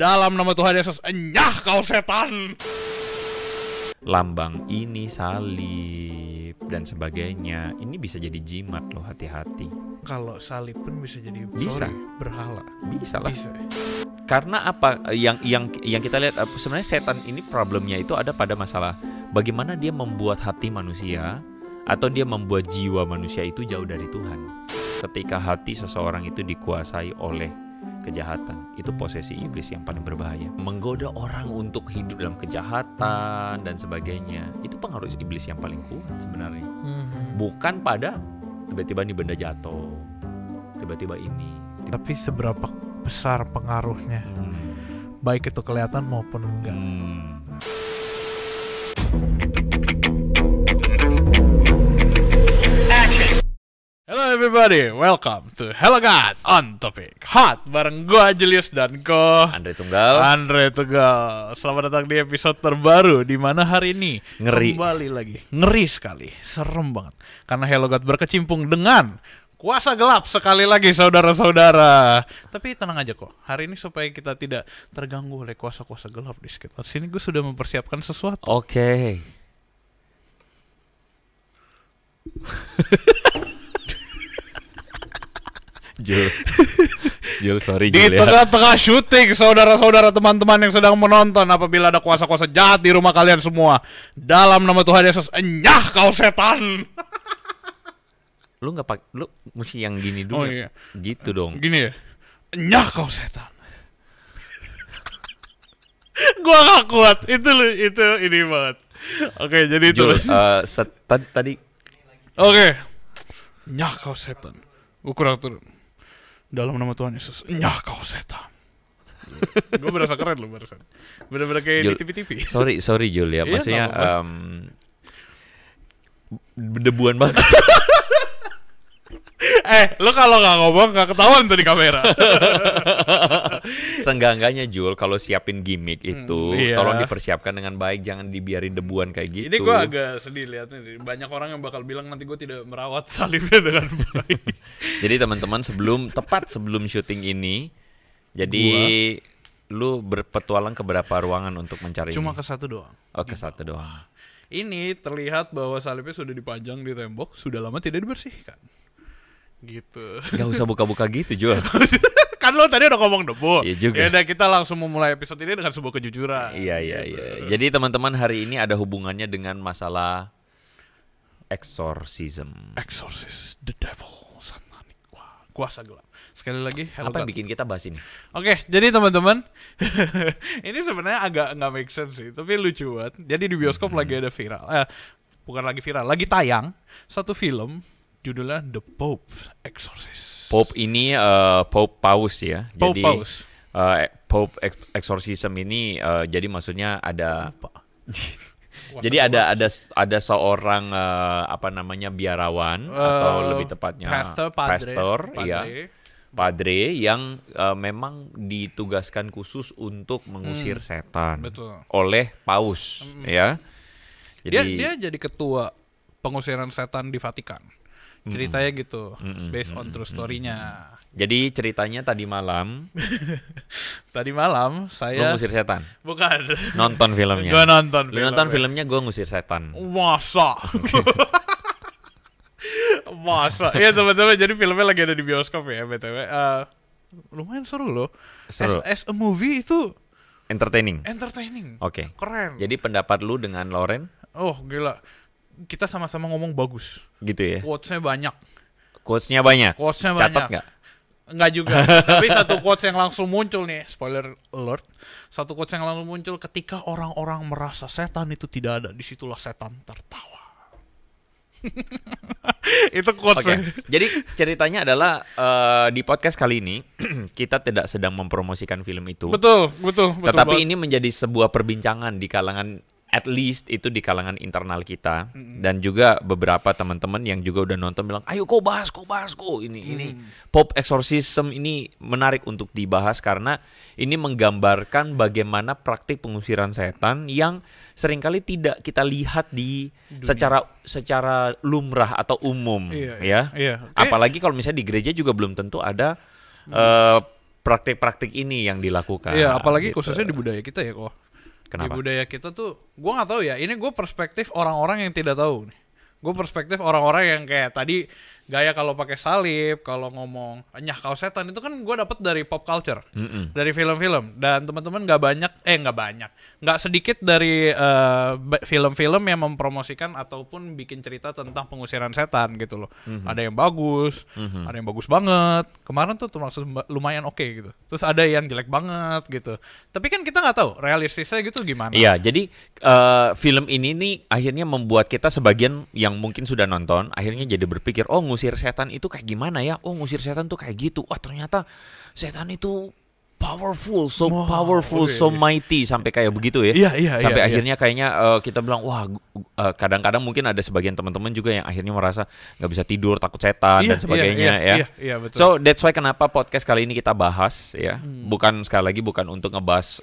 Dalam nama Tuhan Yesus, enyah kau setan. Lambang ini salib dan sebagainya, ini bisa jadi jimat loh, hati-hati. Kalau salib pun bisa jadi berhala. Bisa lah. Bisa. Karena apa yang kita lihat sebenarnya setan ini problemnya itu ada pada masalah bagaimana dia membuat hati manusia atau dia membuat jiwa manusia itu jauh dari Tuhan. Ketika hati seseorang itu dikuasai oleh kejahatan, itu posesi iblis yang paling berbahaya. Menggoda orang untuk hidup dalam kejahatan dan sebagainya, itu pengaruh iblis yang paling kuat sebenarnya. Bukan pada tiba-tiba ini benda jatuh, tiba-tiba ini. Tapi seberapa besar pengaruhnya, baik itu kelihatan maupun enggak. Hello everybody, welcome to HelloGod on Topic Hot bareng gua Julius dan ko Andre Tunggal. Selamat datang di episode terbaru, di mana hari ini ngeri kembali lagi, ngeri sekali, serem banget karena HelloGod berkecimpung dengan kuasa gelap sekali lagi, saudara-saudara. Tapi tenang aja kok, hari ini supaya kita tidak terganggu oleh kuasa-kuasa gelap di sekitar sini, gue sudah mempersiapkan sesuatu. Oke. Jul, sorry Jul. Di tengah-tengah syuting, saudara-saudara, teman-teman yang sedang menonton, apabila ada kuasa-kuasa jahat di rumah kalian semua, dalam nama Tuhan Yesus, enyah kau setan. Lu nggak pakai, lu mesti yang gini dulu. Oh, iya. Gitu dong. Gini ya, nyah kau setan. Gua gak kuat. Itu ini banget. Oke, jadi itu. Tadi. Oke. Nyah kau setan. Gua kurang turun. Dalam nama Tuhan Yesus, nyah kau setan. Gua berasa keren loh barusan. Bener-bener kayak Jul, di TV-TV. Sorry Jul ya. Maksudnya debuan banget. Lo kalau nggak ngomong nggak ketahuan tuh di kamera. Seenggak-enggaknya Jul, kalau siapin gimmick itu tolong dipersiapkan dengan baik, jangan dibiarin debuan kayak gitu. Ini gue agak sedih liatnya, banyak orang yang bakal bilang nanti gue tidak merawat salibnya dengan baik. Jadi teman-teman, tepat sebelum syuting ini, jadi lu berpetualang ke berapa ruangan untuk mencari? Cuma ke satu doang. Oh, ke satu doang. Ini terlihat bahwa salibnya sudah dipajang di tembok, sudah lama tidak dibersihkan. Gitu. Gak usah buka-buka gitu, Jul. Kan lo tadi udah ngomong debu. Iya juga. Yaudah, kita langsung memulai episode ini dengan sebuah kejujuran. Iya. Jadi teman-teman, hari ini ada hubungannya dengan masalah exorcism. Exorcist, the devil, satanik, kuasa gelap. Sekali lagi, apa yang bikin kita bahas ini? Oke, jadi teman-teman, ini sebenarnya agak nggak make sense sih, tapi lucu banget. Jadi di bioskop lagi ada viral, lagi tayang satu film. Judulnya The Pope's Exorcist. Pope ini Pope Paus ya. Pope jadi Paus. Pope Exorcism ini jadi maksudnya ada. Jadi ada seorang apa namanya, biarawan atau lebih tepatnya pastor, ya. Padre yang memang ditugaskan khusus untuk mengusir setan. Betul. Oleh Paus ya. Jadi dia jadi ketua pengusiran setan di Vatikan. Ceritanya gitu, based on true story-nya. Jadi ceritanya tadi malam. Saya ngusir setan. Bukan. Nonton filmnya. Gue nonton filmnya. Gue ngusir setan. Masa. Masa. Iya teman-teman, jadi filmnya lagi ada di bioskop ya, BTW. Lumayan seru loh. Seru. As a movie itu entertaining. Oke. Keren. Jadi pendapat lu dengan Loren? Oh, gila. Kita sama-sama ngomong bagus. Gitu ya. Quotes-nya banyak. Catat nggak? Nggak juga. Tapi satu quotes yang langsung muncul nih, spoiler alert. Satu quotes yang langsung muncul, ketika orang-orang merasa setan itu tidak ada, disitulah setan tertawa. Itu quotes. Okay. Jadi ceritanya adalah di podcast kali ini kita tidak sedang mempromosikan film itu. Betul. Tetapi ini menjadi sebuah perbincangan di kalangan, at least itu di kalangan internal kita, dan juga beberapa teman-teman yang juga udah nonton bilang, ayo kok bahas ini Pope Exorcism ini menarik untuk dibahas karena ini menggambarkan bagaimana praktik pengusiran setan yang seringkali tidak kita lihat di dunia. secara lumrah atau umum. Iya. Apalagi kalau misalnya di gereja juga belum tentu ada praktik-praktik ini yang dilakukan. Iya, apalagi gitu. Khususnya di budaya kita ya kok. Kenapa? Di budaya kita tuh, gue nggak tahu ya. Ini gue perspektif orang-orang yang tidak tahu nih. Gue perspektif orang-orang yang kayak tadi gaya kalau pakai salib, kalau ngomong nyah kau setan, itu kan gue dapet dari pop culture, dari film-film. Dan teman-teman nggak sedikit dari film-film yang mempromosikan ataupun bikin cerita tentang pengusiran setan gitu loh. Ada yang bagus, ada yang bagus banget. Kemarin tuh termasuk lumayan oke gitu. Terus ada yang jelek banget gitu. Tapi kan kita nggak tahu realistisnya gitu gimana. Iya, jadi film ini nih akhirnya membuat kita sebagian yang mungkin sudah nonton akhirnya jadi berpikir, oh ngusir setan itu kayak gimana ya, oh ngusir setan tuh kayak gitu, wah ternyata setan itu powerful, so powerful, so mighty, sampai kayak begitu ya. Sampai akhirnya kayaknya kita bilang, wah kadang-kadang mungkin ada sebagian teman-teman juga yang akhirnya merasa nggak bisa tidur, takut setan dan sebagainya ya. Betul. So that's why kenapa podcast kali ini kita bahas ya, bukan sekali lagi bukan untuk ngebahas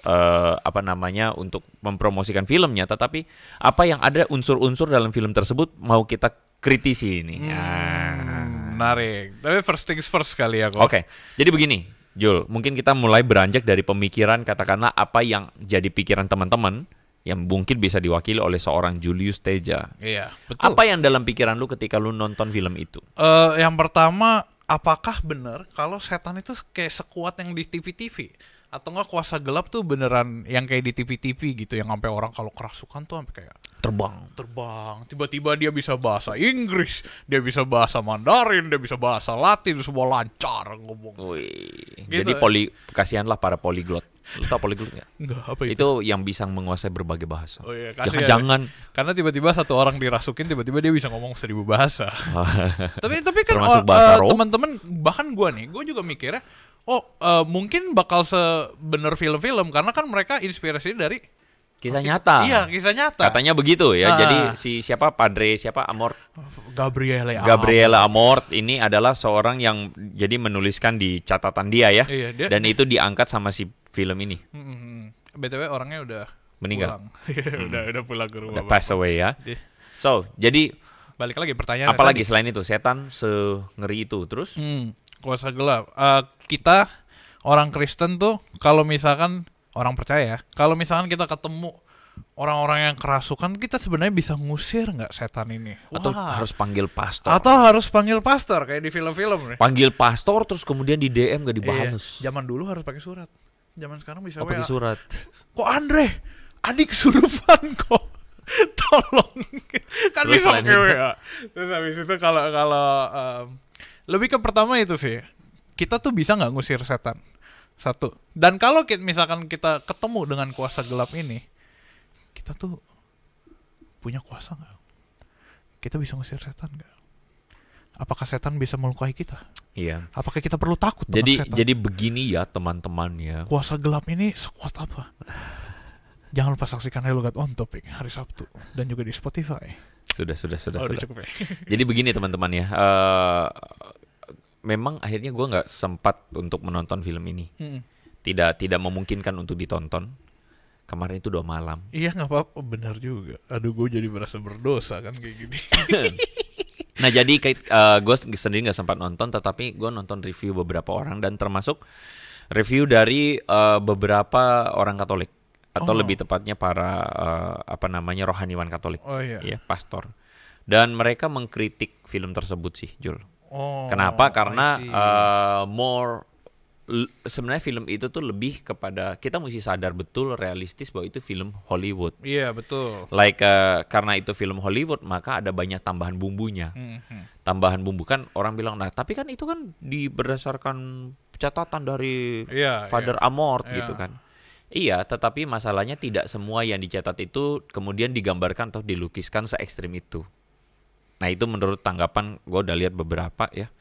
apa namanya untuk mempromosikan filmnya, tetapi apa yang ada unsur-unsur dalam film tersebut mau kita kritisi ini. Menarik. Tapi first things first kali ya kok. Oke. Jadi begini. Jul, mungkin kita mulai beranjak dari pemikiran, katakanlah apa yang jadi pikiran teman-teman yang mungkin bisa diwakili oleh seorang Julius Tedja. Iya, betul. Apa yang dalam pikiran lu ketika lu nonton film itu? Yang pertama, apakah benar kalau setan itu kayak sekuat yang di TV-TV? Atau nggak kuasa gelap tuh beneran yang kayak di TV-TV gitu, yang sampai orang kalau kerasukan tuh sampai kayak terbang, tiba-tiba dia bisa bahasa Inggris, dia bisa bahasa Mandarin, dia bisa bahasa Latin, semua lancar ngomong. Gitu. Jadi kasihanlah para poliglot. Lu tau poliglot nggak? Nggak, apa itu? Itu yang bisa menguasai berbagai bahasa. Oh iya, jangan-jangan karena tiba-tiba satu orang dirasukin, tiba-tiba dia bisa ngomong 1000 bahasa. tapi kan teman-teman, bahkan gue juga mikirnya, mungkin bakal sebener film-film karena kan mereka inspirasinya dari kisah nyata. Iya, kisah nyata. Katanya begitu ya. Jadi siapa Padre, siapa Amorth? Gabriele Amorth ini adalah seorang yang jadi menuliskan di catatan dia ya. Iya, dia, dan itu diangkat sama si film ini. BTW orangnya udah meninggal. Udah pulang ke rumah. Udah pass away ya. So, jadi balik lagi pertanyaan. Apalagi tadi, selain itu setan se-ngeri itu terus? Kuasa gelap. Kita orang Kristen tuh kalau misalkan orang percaya, kalau misalkan kita ketemu orang-orang yang kerasukan, kita sebenarnya bisa ngusir nggak setan ini? Atau harus panggil pastor? Atau harus panggil pastor kayak di film-film nih. Panggil pastor terus kemudian di DM nggak dibahas. Zaman dulu harus pakai surat. Zaman sekarang bisa pakai surat. Kok Andre, adik kesurupan kok. Tolong. Kan terus bisa pakai WA. Terus habis itu kalau lebih ke pertama itu sih, kita tuh bisa nggak ngusir setan, satu. Dan kalau misalkan kita ketemu dengan kuasa gelap ini, kita tuh punya kuasa nggak? Kita bisa ngusir setan nggak? Apakah setan bisa melukai kita? Iya. Apakah kita perlu takut dengan setan? Jadi begini ya teman-teman ya. Kuasa gelap ini sekuat apa? Jangan lupa saksikan HelloGod on Topic hari Sabtu dan juga di Spotify. Sudah. Cukup ya? Jadi begini teman-teman ya, memang akhirnya gue nggak sempat untuk menonton film ini, tidak memungkinkan untuk ditonton. Kemarin itu udah malam. Iya nggak apa-apa, benar juga. Aduh gue jadi merasa berdosa kan kayak gini. Nah jadi gue sendiri nggak sempat nonton, tetapi gue nonton review beberapa orang dan termasuk review dari beberapa orang Katolik. Atau lebih tepatnya para apa namanya rohaniwan Katolik, ya pastor, dan mereka mengkritik film tersebut sih, Jul. Kenapa? Karena sebenarnya film itu tuh lebih kepada kita mesti sadar betul realistis bahwa itu film Hollywood. Iya betul. Like karena itu film Hollywood maka ada banyak tambahan bumbunya, tambahan bumbu kan orang bilang, nah tapi kan itu kan berdasarkan catatan dari Father Amorth gitu kan. Iya, tetapi masalahnya tidak semua yang dicatat itu kemudian digambarkan atau dilukiskan se-ekstrim itu. Nah itu menurut tanggapan gue udah lihat beberapa ya.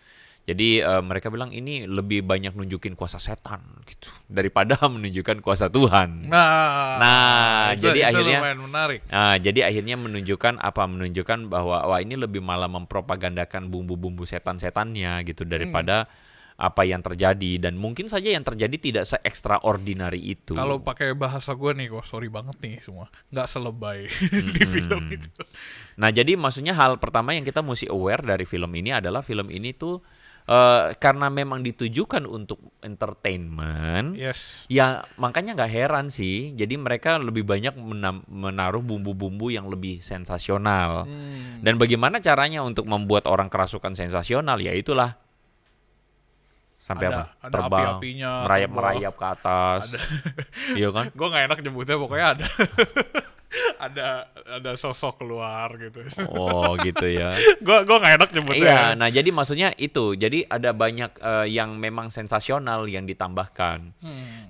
Jadi mereka bilang ini lebih banyak nunjukin kuasa setan gitu daripada menunjukkan kuasa Tuhan. Nah itu, jadi itu akhirnya lumayan menarik. Jadi akhirnya menunjukkan apa? Menunjukkan bahwa ini lebih malah mempropagandakan bumbu-bumbu setan-setannya gitu daripada apa yang terjadi, dan mungkin saja yang terjadi tidak se-extraordinary itu. Kalau pakai bahasa gue nih, sorry banget nih semua, nggak selebay di film itu. Nah jadi maksudnya hal pertama yang kita mesti aware dari film ini adalah film ini tuh karena memang ditujukan untuk entertainment, yes, ya makanya nggak heran sih. Jadi mereka lebih banyak menaruh bumbu-bumbu yang lebih sensasional. Dan bagaimana caranya untuk membuat orang kerasukan sensasional? Ya itulah sampai apa? Terbang, merayap-merayap ke atas. Iya kan? Gue nggak enak nyebutnya, pokoknya ada. Ada sosok keluar gitu. Oh gitu ya. Gue gak enak nyebutnya. Iya, nah jadi maksudnya itu. Jadi ada banyak yang memang sensasional yang ditambahkan.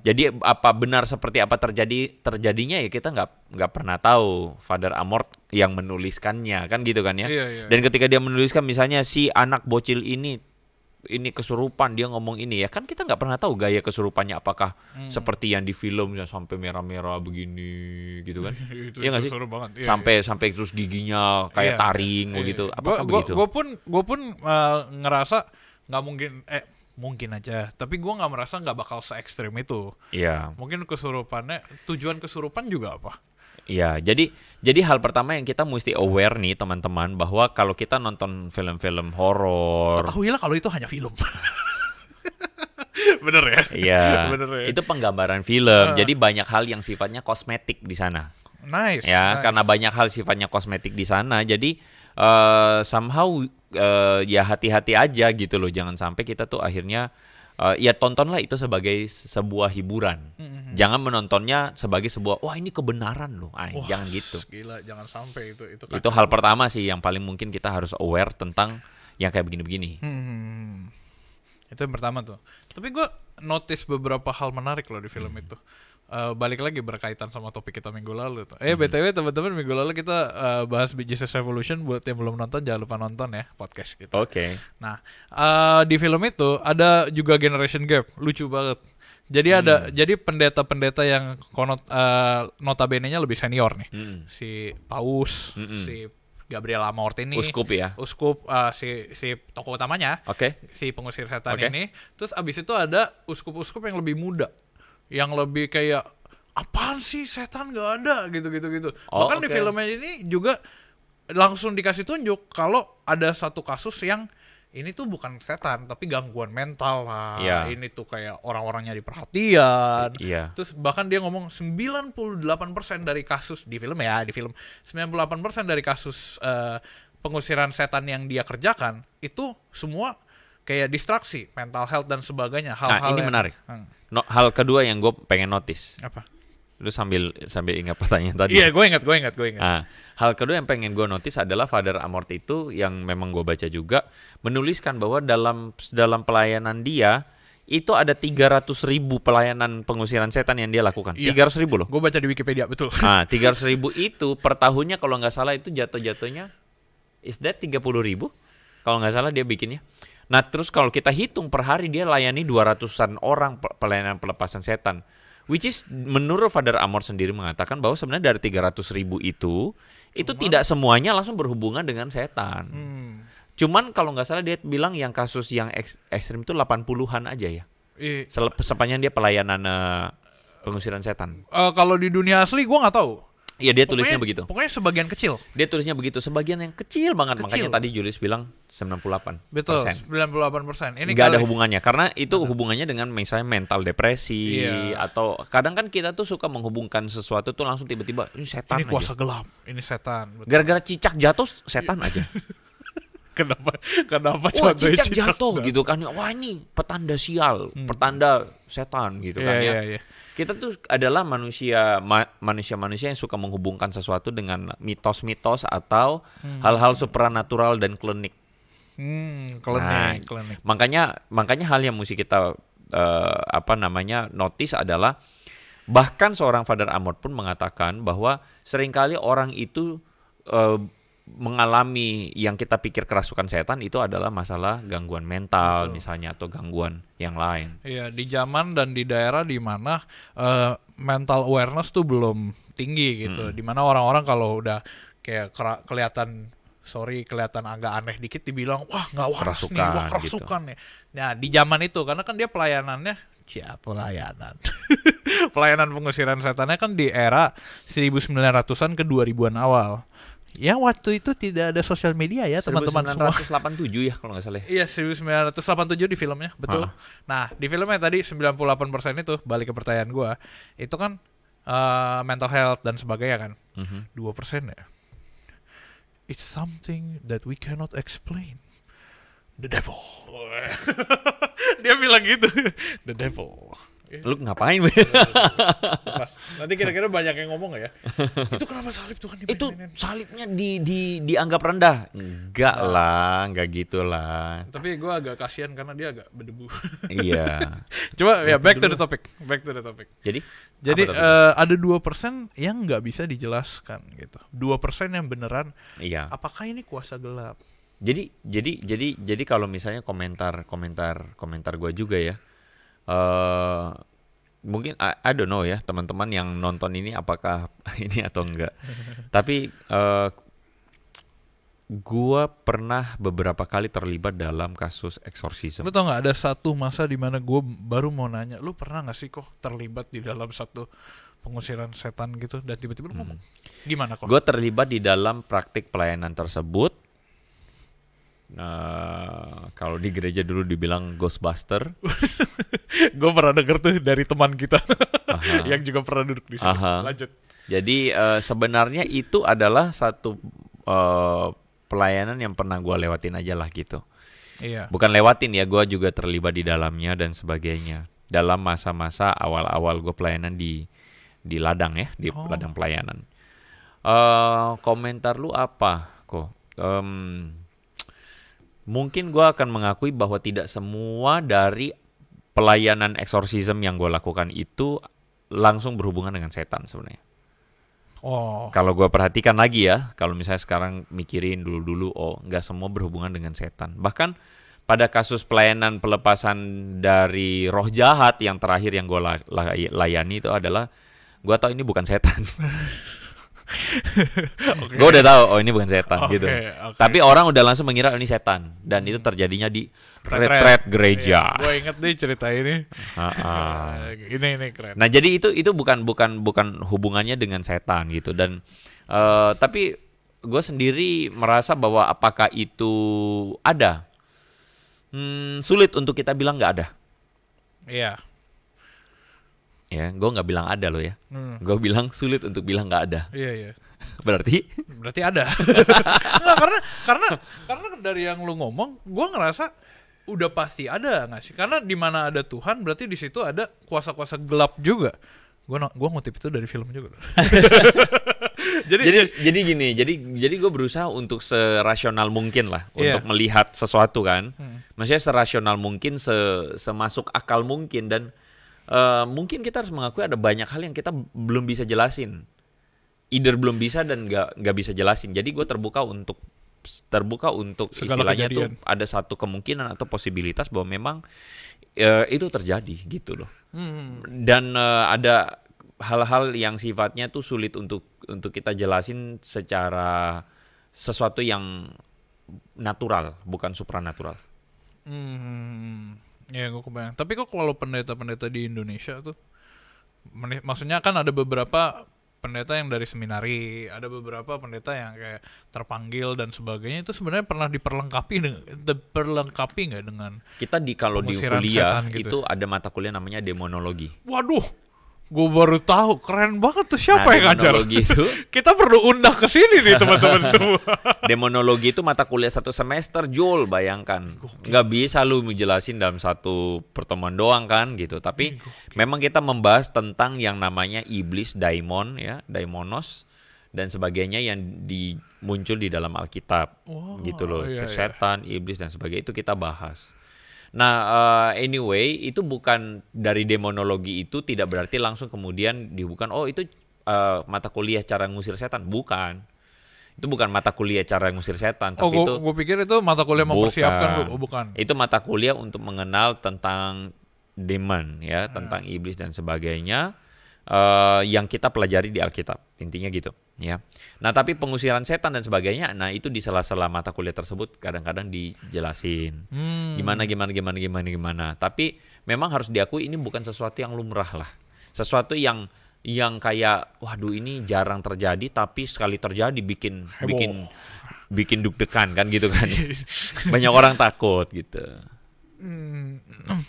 Jadi apa benar seperti apa terjadinya ya kita nggak pernah tahu. Father Amorth yang menuliskannya kan gitu kan ya. Dan ketika dia menuliskan misalnya si anak bocil ini kesurupan, dia ngomong ini ya kan, kita nggak pernah tahu gaya kesurupannya apakah seperti yang di filmnya sampai merah-merah begini gitu kan. Iya nggak sih, sampai terus giginya kayak taring gitu. Apakah begitu? Gue pun ngerasa nggak mungkin, mungkin aja, tapi gue nggak merasa nggak bakal se ekstrim itu. Iya. Mungkin kesurupannya, tujuan kesurupan juga apa? Ya, jadi hal pertama yang kita mesti aware nih teman-teman, bahwa kalau kita nonton film-film horor, ketahuilah kalau itu hanya film. Bener ya? Iya. Ya. Itu penggambaran film. Jadi banyak hal yang sifatnya kosmetik di sana. Nice. Ya, nice. Karena banyak hal sifatnya kosmetik di sana. Jadi ya hati-hati aja gitu loh, jangan sampai kita tuh akhirnya ya tontonlah itu sebagai sebuah hiburan. Jangan menontonnya sebagai sebuah wah ini kebenaran loh. Jangan gitu. Gila, jangan sampai itu. Itu hal pertama sih yang paling mungkin kita harus aware tentang yang kayak begini-begini. Itu yang pertama tuh. Tapi gue notice beberapa hal menarik loh di film itu. Balik lagi berkaitan sama topik kita minggu lalu tuh. BTW teman-teman, minggu lalu kita bahas Jesus Revolution. Buat yang belum nonton jangan lupa nonton ya podcast kita. Oke. Nah di film itu ada juga generation gap, lucu banget. Jadi ada, jadi pendeta-pendeta yang notabene-nya lebih senior nih, si Paus, si Gabriele Amorth ini, uskup ya, uskup si tokoh utamanya, si pengusir setan ini. Terus abis itu ada uskup-uskup yang lebih muda, yang lebih kayak apaan sih setan nggak ada gitu. Bahkan di filmnya ini juga langsung dikasih tunjuk kalau ada satu kasus yang ini tuh bukan setan tapi gangguan mental lah. Ini tuh kayak orang-orang nyari perhatian. Terus bahkan dia ngomong 98% dari kasus di film, 98% dari kasus pengusiran setan yang dia kerjakan itu semua kayak distraksi, mental health dan sebagainya. Hal-hal ini menarik. Hal kedua yang gue pengen notice. Apa? Lu sambil ingat pertanyaan tadi. Iya, gue ingat. Hal kedua yang pengen gue notice adalah Father Amorth itu, yang memang gue baca juga, menuliskan bahwa dalam pelayanan dia itu ada 300.000 pelayanan pengusiran setan yang dia lakukan. 300.000 loh. Gue baca di Wikipedia, betul. 300.000 itu per tahunnya kalau nggak salah itu jatuh-jatuhnya is that 30.000 kalau nggak salah dia bikinnya. Nah terus kalau kita hitung per hari dia layani 200-an orang pelayanan pelepasan setan. Which is menurut Father Amorth sendiri mengatakan bahwa sebenarnya dari 300.000 itu tidak semuanya langsung berhubungan dengan setan. Cuman kalau nggak salah dia bilang yang kasus yang ekstrim itu 80-an aja ya. Sepanjang dia pelayanan pengusiran setan. Kalau di dunia asli gue nggak tahu. Iya dia tulisnya begitu. Pokoknya sebagian kecil. Dia tulisnya begitu, sebagian yang kecil banget. Makanya tadi Julius bilang 98%. Betul, 98%. Ini gak ada hubungannya, karena itu hubungannya dengan misalnya mental depresi. Atau kadang kan kita tuh suka menghubungkan sesuatu tuh langsung tiba-tiba ini setan, ini kuasa gelap, ini setan. Gara-gara cicak jatuh setan aja. Kenapa cicak jatuh gitu kan. Wah ini petanda sial, petanda setan gitu kan ya. Kita tuh adalah manusia-manusia yang suka menghubungkan sesuatu dengan mitos-mitos atau hal-hal supranatural dan klinik. Klinik. Makanya hal yang mesti kita notice adalah bahkan seorang Father Amorth pun mengatakan bahwa seringkali orang itu mengalami yang kita pikir kerasukan setan itu adalah masalah gangguan mental. Betul. Misalnya atau gangguan yang lain. Iya, di zaman dan di daerah di mana mental awareness tuh belum tinggi gitu. Di mana orang-orang kalau udah kayak kelihatan agak aneh dikit dibilang wah nggak waras nih, wah kerasukan gitu. Nah, di zaman itu karena kan dia pelayanannya pelayanan pengusiran setannya kan di era 1900-an ke 2000-an awal. Ya waktu itu tidak ada sosial media ya teman-teman semua. 1987 ya kalau nggak salah. Iya 1987 di filmnya, betul. Nah di filmnya tadi 98% itu, balik ke pertanyaan gue, itu kan mental health dan sebagainya kan. 2% ya. It's something that we cannot explain. The devil. Dia bilang gitu. The devil. Lu ngapain? Nanti kira-kira banyak yang ngomong gak ya? Itu kenapa salib Tuhan dibedain? Itu salibnya dianggap rendah? Enggak lah, enggak gitu lah. Tapi gue agak kasihan karena dia agak berdebu. Iya. Coba ya back to the topic. Back to the topic. Jadi ada 2% yang nggak bisa dijelaskan gitu. 2% yang beneran. Iya. Apakah ini kuasa gelap? Jadi kalau misalnya komentar gue juga ya. Mungkin I don't know ya teman-teman yang nonton ini apakah ini atau enggak. Tapi gua pernah beberapa kali terlibat dalam kasus eksorsisme. Lu tau nggak, ada satu masa di mana gua baru mau nanya, lu pernah nggak sih kok terlibat di dalam satu pengusiran setan gitu, dan tiba-tiba lu ngomong gimana kok? Gua terlibat di dalam praktik pelayanan tersebut. Kalau di gereja dulu dibilang Ghostbuster. Gue pernah denger tuh dari teman kita yang juga pernah duduk di sini. Lanjut. Jadi sebenarnya itu adalah satu pelayanan yang pernah gue lewatin aja lah gitu. Iya. Bukan lewatin ya, gue juga terlibat di dalamnya dan sebagainya. Dalam masa-masa awal-awal gue pelayanan di ladang ya, di ladang pelayanan. Komentar lu apa kok? Mungkin gue akan mengakui bahwa tidak semua dari pelayanan eksorsisme yang gue lakukan itu langsung berhubungan dengan setan sebenarnya. Oh. Kalau gue perhatikan lagi ya, kalau misalnya sekarang mikirin dulu-dulu, oh nggak semua berhubungan dengan setan. Bahkan pada kasus pelayanan pelepasan dari roh jahat yang terakhir yang gue layani itu adalah, gue tahu ini bukan setan. Okay. Gue udah tahu, oh ini bukan setan gitu. Tapi orang udah langsung mengira oh, ini setan, dan itu terjadinya di retret gereja. Iya, gue inget nih cerita ini. Ini keren. Nah jadi itu bukan hubungannya dengan setan gitu, dan tapi gue sendiri merasa bahwa apakah itu ada? Sulit untuk kita bilang nggak ada. Iya. Ya, gue nggak bilang ada loh ya. Gue bilang sulit untuk bilang nggak ada. Iya iya. Berarti ada. Nggak, karena dari yang lu ngomong, gue ngerasa udah pasti ada nggak sih? Karena di mana ada Tuhan, berarti di situ ada kuasa-kuasa gelap juga. Gue ngutip itu dari film juga. jadi gini. Jadi gue berusaha untuk serasional mungkin lah, untuk melihat sesuatu kan. Maksudnya serasional mungkin, semasuk akal mungkin, dan mungkin kita harus mengakui ada banyak hal yang kita belum bisa jelasin, either belum bisa dan nggak bisa jelasin. Jadi gue terbuka untuk segala istilahnya kejadian. Tuh ada satu kemungkinan atau posibilitas bahwa memang itu terjadi gitu loh. Dan ada hal-hal yang sifatnya tuh sulit untuk kita jelasin secara sesuatu yang natural, bukan supranatural. Ya gue kebayang. Tapi kok kalau pendeta-pendeta di Indonesia tuh, maksudnya kan ada beberapa pendeta yang dari seminari, ada beberapa pendeta yang kayak terpanggil dan sebagainya, itu sebenarnya pernah diperlengkapi nggak dengan kita kalau di kuliah gitu? Itu ada mata kuliah namanya demonologi. Waduh, gue baru tahu, keren banget tuh, siapa yang ngajar? Demonologi itu kita perlu undang ke sini nih teman-teman semua. Demonologi itu mata kuliah satu semester, Jul, bayangkan. Nggak bisa lu jelasin dalam satu pertemuan doang kan gitu. Tapi memang kita membahas tentang yang namanya iblis, daimon ya, daimonos dan sebagainya yang muncul di dalam Alkitab. Gitu loh, setan, iblis dan sebagainya itu kita bahas. Nah, anyway, itu bukan dari demonologi itu tidak berarti langsung kemudian dihubungkan, oh itu mata kuliah cara ngusir setan. Bukan. Itu bukan mata kuliah cara ngusir setan. Tapi itu gue pikir itu mata kuliah mempersiapkan. Bukan. Itu mata kuliah untuk mengenal tentang demon, ya, tentang iblis dan sebagainya yang kita pelajari di Alkitab. Intinya gitu, ya. Nah, tapi pengusiran setan dan sebagainya, nah itu di sela-sela mata kuliah tersebut kadang-kadang dijelasin. Gimana. Tapi memang harus diakui ini bukan sesuatu yang lumrah lah. Sesuatu yang yang kayak waduh ini jarang terjadi tapi sekali terjadi bikin deg-degan kan gitu kan. Banyak orang takut gitu.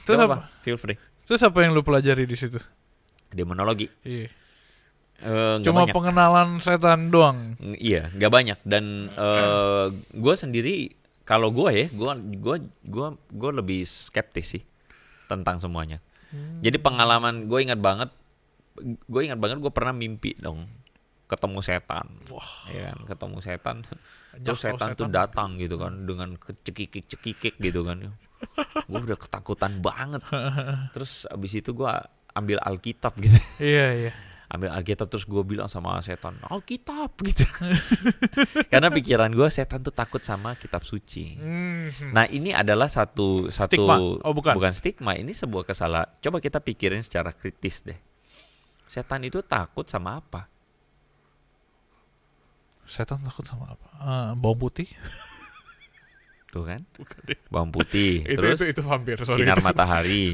Terus apa? Feel free. Terus apa yang lu pelajari di situ? Demonologi. Iya. Cuma banyak. Pengenalan setan doang. Iya, nggak banyak. Dan gue sendiri, kalau gue ya, gue lebih skeptis sih tentang semuanya. Jadi pengalaman gue ingat banget, gue pernah mimpi dong ketemu setan. Wah. Ya kan, ketemu setan. Terus setan tuh datang gitu kan dengan cekikik gitu kan. Gue udah ketakutan banget. Terus abis itu gue ambil Alkitab gitu. Iya. Ambil Alkitab terus gue bilang sama setan, Alkitab gitu. Karena pikiran gue setan tuh takut sama kitab suci. Nah ini adalah satu stigma. Oh, bukan stigma, ini sebuah kesalahan. Coba kita pikirin secara kritis deh. Setan itu takut sama apa? Setan takut sama apa? Bawang putih. Tuh kan? Bukan, bawang putih. Terus itu vampir. Sorry, sinar itu. Matahari.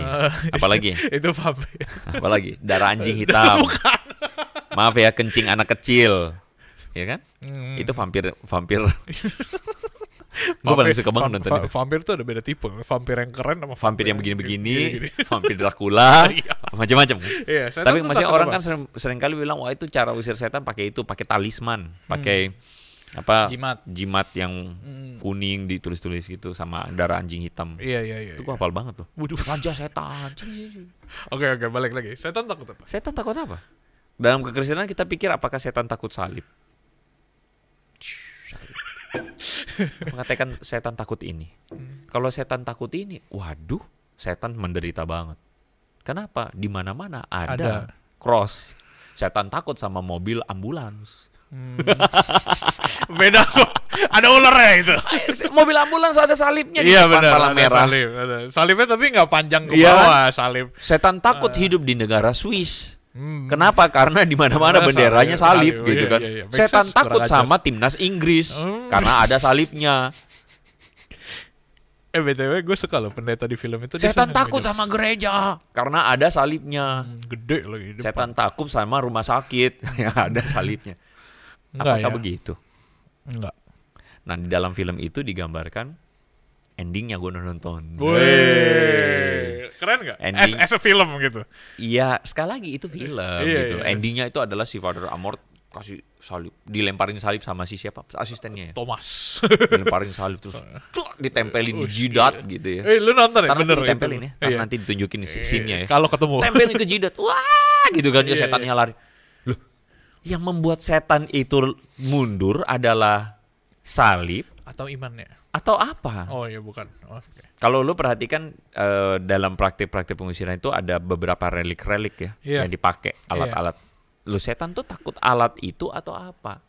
Apalagi? Itu vampir. Apalagi? Darah anjing hitam. Maaf ya, kencing anak kecil. Ya kan? Itu vampir. Gue paling suka banget nonton itu. Vampir tuh ada beda tipe. Vampir yang keren sama vampir yang begini-begini, vampir Dracula, macam-macam. Iya, tapi masih orang kan sering kali bilang wah itu cara usir setan pakai itu, pakai talisman, pakai apa? Jimat yang kuning ditulis-tulis gitu sama darah anjing hitam. Iya. Itu gue hafal banget tuh. Wajah setan. Oke, balik lagi. Setan takut apa? Setan takut apa? Dalam kekristenan kita pikir apakah setan takut salib? Mengatakan setan takut ini. Kalau setan takut ini, waduh, setan menderita banget. Kenapa? Di mana-mana ada cross. Setan takut sama mobil ambulans. Beda kok. Ada ularnya itu. Mobil ambulans ada salibnya di depan merah. Salibnya tapi nggak panjang ke bawah. Salib. Setan takut hidup di negara Swiss. Kenapa? Karena di mana-mana benderanya salib gitu kan. Iya. Setan takut sama timnas Inggris karena ada salibnya. BTW gue suka loh pendeta di film itu. Setan takut sama gereja karena ada salibnya. Gede lagi. Setan takut sama rumah sakit yang ada salibnya. Apakah begitu? Enggak. Nah di dalam film itu digambarkan endingnya gue nonton. Keren gak? As a film gitu. Iya, sekali lagi itu film gitu. Iya. Endingnya itu adalah si Padre Amorth kasih salib, dilemparin salib sama si siapa? Asistennya ya? Thomas. Dilemparin salib terus ditempelin di jidat gitu ya. Lu nonton ya? Bener ditempelin ya? Nanti ditunjukin scene-nya ya. Kalau ketemu. Tempelin ke jidat. Wah gitu kan ya setannya lari. Loh, yang membuat setan itu mundur adalah salib atau imannya? Atau apa? Oh ya bukan. Oke. Kalau lu perhatikan dalam praktik-praktik pengusiran itu ada beberapa relik-relik ya yang dipakai alat-alat. Lu setan tuh takut alat itu atau apa?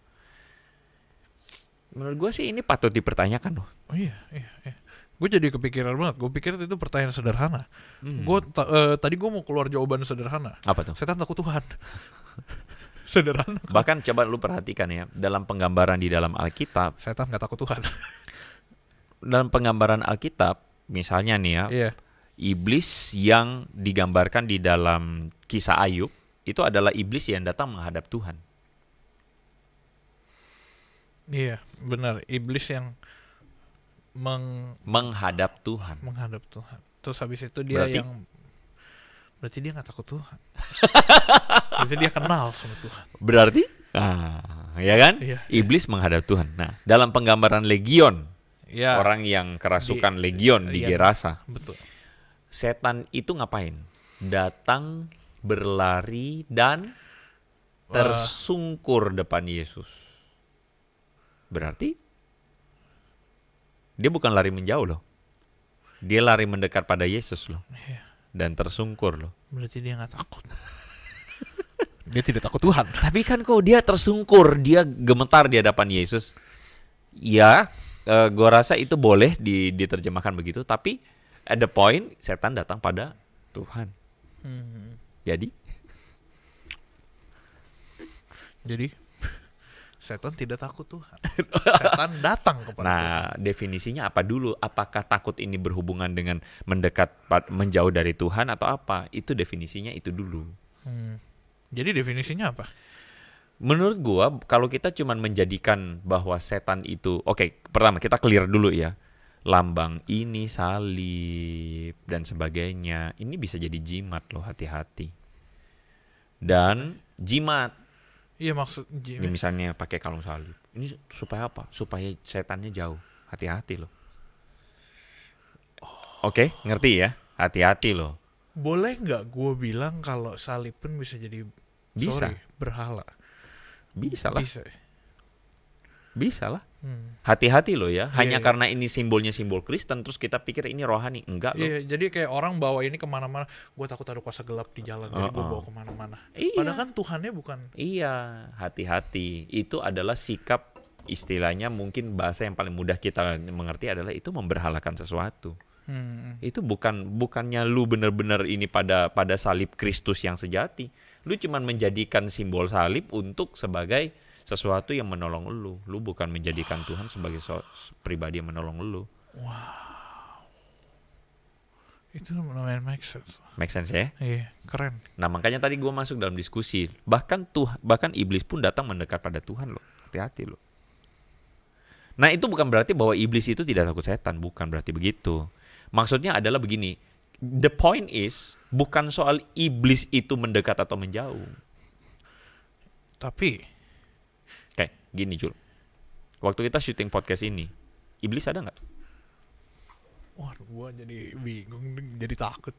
Menurut gue sih ini patut dipertanyakan loh. Oh iya. Gue jadi kepikiran banget. Gue pikir itu pertanyaan sederhana. Tadi gue mau keluar jawaban sederhana. Apa tuh? Setan takut Tuhan. Sederhana. Bahkan coba lu perhatikan ya dalam penggambaran di dalam Alkitab. Setan nggak takut Tuhan. Dalam penggambaran Alkitab. Misalnya nih ya, iblis yang digambarkan di dalam kisah Ayub itu adalah iblis yang datang menghadap Tuhan. Iya, benar. Iblis yang menghadap Tuhan. Menghadap Tuhan. Terus habis itu dia berarti dia nggak takut Tuhan. Berarti dia kenal sama Tuhan. Berarti, ya kan? Iya, iblis menghadap Tuhan. Nah, dalam penggambaran Legion. Ya, orang yang kerasukan Legion di Gerasa. Betul. Setan itu ngapain? Datang, berlari, dan tersungkur depan Yesus. Berarti dia bukan lari menjauh loh. Dia lari mendekat pada Yesus loh. Iya. Dan tersungkur loh. Berarti dia nggak takut. Dia tidak takut Tuhan. Tapi kan kok dia tersungkur, dia gemetar di hadapan Yesus. Ya. Gue rasa itu boleh diterjemahkan begitu, tapi at the point setan datang pada Tuhan. Jadi setan tidak takut Tuhan. Setan datang kepada Tuhan. Definisinya apa dulu? Apakah takut ini berhubungan dengan mendekat, menjauh dari Tuhan atau apa? Itu definisinya itu dulu. Jadi definisinya apa? Menurut gua kalau kita cuman menjadikan bahwa setan itu, oke, pertama kita clear dulu ya. Lambang ini salib dan sebagainya, ini bisa jadi jimat loh, hati-hati. Dan jimat. Iya, maksud jimat. Ya, misalnya pakai kalung salib. Ini supaya apa? Supaya setannya jauh. Hati-hati loh. Oke, ngerti ya? Hati-hati loh. Boleh nggak gue bilang kalau salib pun bisa jadi berhala? Bisa lah. Bisa lah. Hati-hati loh ya. Hanya karena ini simbolnya simbol Kristen, terus kita pikir ini rohani. Enggak loh. Jadi kayak orang bawa ini kemana-mana. Gue takut ada kuasa gelap di jalan, jadi gue bawa kemana-mana. Padahal kan Tuhannya bukan. Iya, hati-hati. Itu adalah sikap, istilahnya mungkin bahasa yang paling mudah kita mengerti adalah itu memberhalakan sesuatu. Itu bukannya lu bener-bener ini pada salib Kristus yang sejati. Lu cuman menjadikan simbol salib untuk sebagai sesuatu yang menolong lu. Lu bukan menjadikan Tuhan sebagai pribadi yang menolong lu. Wow. Itu lumayan make sense. Make sense ya? Iya, keren. Nah, makanya tadi gua masuk dalam diskusi. Bahkan iblis pun datang mendekat pada Tuhan loh. Hati-hati loh. Nah, itu bukan berarti bahwa iblis itu tidak takut setan, bukan berarti begitu. Maksudnya adalah begini. The point is bukan soal iblis itu mendekat atau menjauh. Tapi gini Jul, waktu kita syuting podcast ini, iblis ada nggak? Waduh, gua jadi bingung, jadi takut.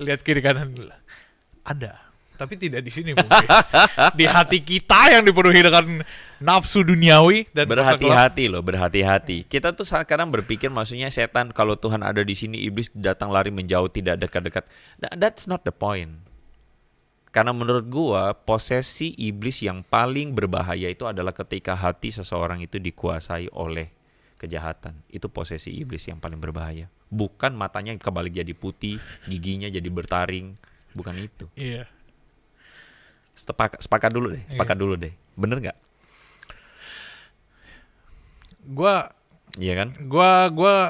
Lihat kiri kanan dulu. Ada, tapi tidak di sini mungkin. Di hati kita yang dipenuhi dengan nafsu duniawi dan berhati-hati loh, berhati-hati. Kita tuh sekarang berpikir maksudnya setan kalau Tuhan ada di sini, iblis datang lari menjauh tidak dekat-dekat. That's not the point. Karena menurut gua posesi iblis yang paling berbahaya itu adalah ketika hati seseorang itu dikuasai oleh kejahatan. Itu posesi iblis yang paling berbahaya. Bukan matanya kebalik jadi putih, giginya jadi bertaring. Bukan itu. Iya. Sepakat dulu deh, Bener nggak?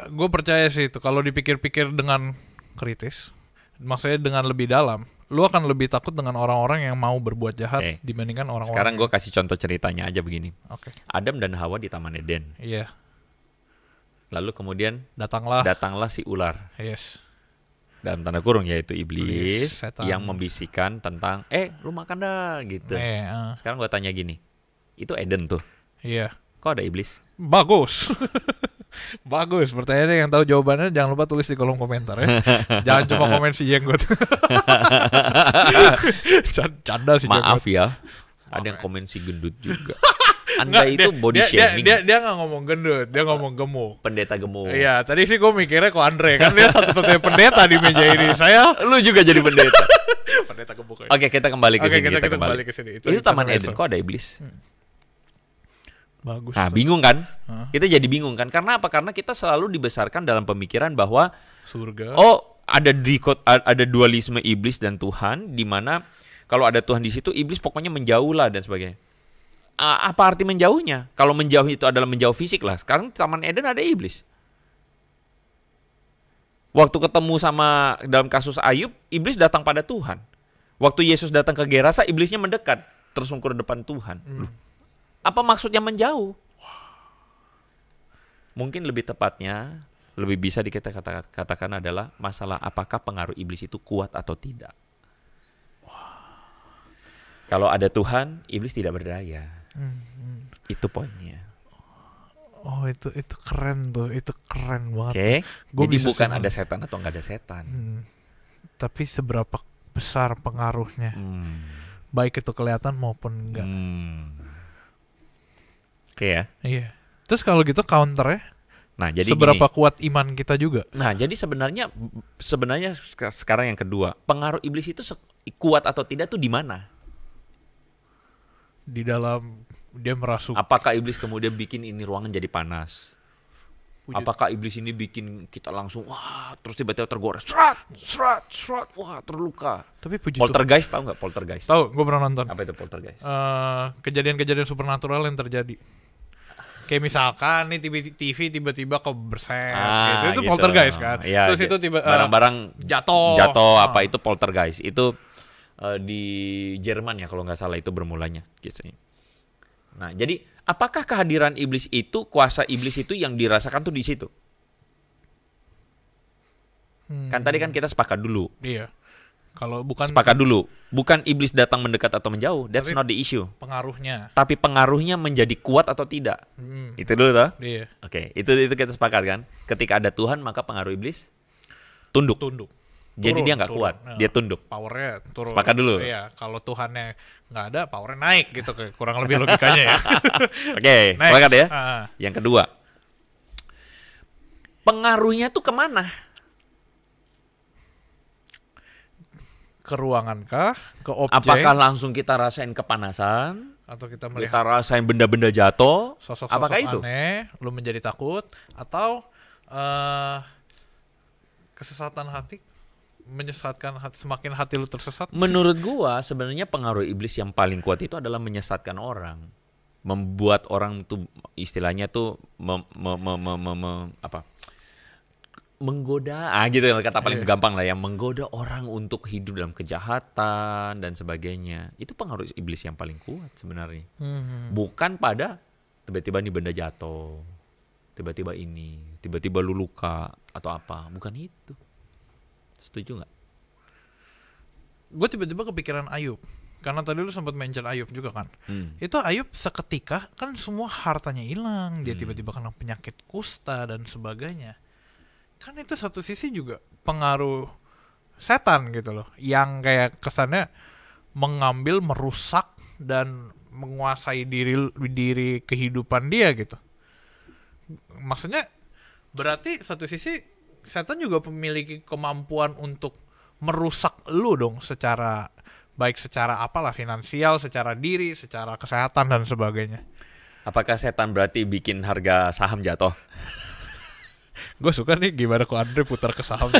Gua percaya sih itu kalau dipikir-pikir dengan kritis. Maksudnya dengan lebih dalam, lu akan lebih takut dengan orang-orang yang mau berbuat jahat dibandingkan orang-orang. Sekarang gue kasih contoh ceritanya aja begini. Adam dan Hawa di Taman Eden. Iya. Lalu kemudian datanglah si ular. Yes. Dalam tanda kurung yaitu iblis yang membisikkan tentang lu makan dah gitu. Sekarang gue tanya gini, itu Eden tuh. Iya. Kok ada iblis? Bagus. Bagus, pertanyaannya yang tahu jawabannya jangan lupa tulis di kolom komentar ya. Jangan cuma komen si jenggot. Canda si jenggot. Maaf ya, ada yang komen si gendut juga. Anda itu body shaming. Dia nggak ngomong gendut, dia ngomong gemuk. Pendeta gemuk. Iya, tadi sih gue mikirnya kok Andre kan dia satu-satunya pendeta di meja ini. Lu juga jadi pendeta. Pendeta gemuk. Oke, kita kembali ke sini. Itu Taman Eden, kok ada iblis? Bagus. Nah, bingung kan? Kita jadi bingung kan? Karena apa? Karena kita selalu dibesarkan dalam pemikiran bahwa surga. Oh, ada dualisme iblis dan Tuhan, di mana kalau ada Tuhan di situ, iblis pokoknya menjauh lah dan sebagainya. Apa arti menjauhnya? Kalau menjauh itu adalah menjauh fisik lah. Sekarang Taman Eden ada iblis. Waktu ketemu sama dalam kasus Ayub, iblis datang pada Tuhan. Waktu Yesus datang ke Gerasa, iblisnya mendekat, tersungkur depan Tuhan. Apa maksudnya menjauh? Mungkin lebih tepatnya, lebih bisa kita katakan adalah masalah apakah pengaruh iblis itu kuat atau tidak. Kalau ada Tuhan, iblis tidak berdaya. Itu poinnya. Oh, itu keren tuh, itu keren banget. Jadi bukan ada setan atau nggak ada setan. Tapi seberapa besar pengaruhnya, baik itu kelihatan maupun enggak. Oke ya. Iya. Terus kalau gitu counternya, nah jadi seberapa kuat iman kita juga. Nah jadi sebenarnya sekarang yang kedua, pengaruh iblis itu kuat atau tidak tuh di mana? Di dalam dia merasuk. Apakah iblis kemudian bikin ini ruangan jadi panas? Apakah iblis ini bikin kita langsung wah terus tiba-tiba tergores, serat, wah terluka. Tapi puji poltergeist, tahu nggak poltergeist? Tahu, gue pernah nonton. Apa itu poltergeist? Kejadian-kejadian supernatural yang terjadi. Kayak misalkan nih TV tiba-tiba keberset, itu gitu. Poltergeist kan. Ya, terus itu tiba barang-barang jatuh apa itu poltergeist. Itu di Jerman ya kalau nggak salah itu bermulanya kisahnya. Nah, jadi apakah kehadiran iblis itu, kuasa iblis itu yang dirasakan tuh di situ? Kan tadi kan kita sepakat dulu. Iya. Kalau bukan sepakat dulu, bukan iblis datang mendekat atau menjauh, that's not the issue. Pengaruhnya. Tapi pengaruhnya menjadi kuat atau tidak. Itu dulu toh? Iya. Oke, itu kita sepakat kan? Ketika ada Tuhan maka pengaruh iblis tunduk. Jadi turun, dia nggak kuat, ya. Dia tunduk. Powernya turun. Sepakat dulu. Iya, kalau Tuhannya nggak ada, powernya naik gitu, kurang lebih logikanya ya. Oke, sepakat ya. Yang kedua, pengaruhnya tuh kemana? Ke ruangan kah? Ke objek? Apakah langsung kita rasain kepanasan? Atau kita melihat? Kita rasain benda-benda jatuh? Sosok-sosok aneh, lu menjadi takut? Atau kesesatan hati? Menyesatkan hati, semakin hati lu tersesat. Menurut gua sebenarnya pengaruh iblis yang paling kuat itu adalah menyesatkan orang, membuat orang tuh istilahnya tuh menggoda, gitu kata paling gampang lah, yang menggoda orang untuk hidup dalam kejahatan dan sebagainya. Itu pengaruh iblis yang paling kuat sebenarnya. Bukan pada tiba-tiba nih benda jatuh, tiba-tiba ini, tiba-tiba lu luka atau apa, bukan itu. Setuju nggak? Gue tiba-tiba kepikiran Ayub, karena tadi lu sempat mention Ayub juga kan. Itu Ayub seketika kan semua hartanya hilang, dia tiba-tiba kena penyakit kusta dan sebagainya. Kan itu satu sisi juga pengaruh setan gitu loh, yang kayak kesannya mengambil, merusak dan menguasai diri kehidupan dia gitu. Maksudnya berarti satu sisi setan juga memiliki kemampuan untuk merusak lu dong, secara baik, secara apalah, finansial, secara diri, secara kesehatan dan sebagainya. Apakah setan berarti bikin harga saham jatuh? Gue suka nih gimana kok Andre putar ke saham.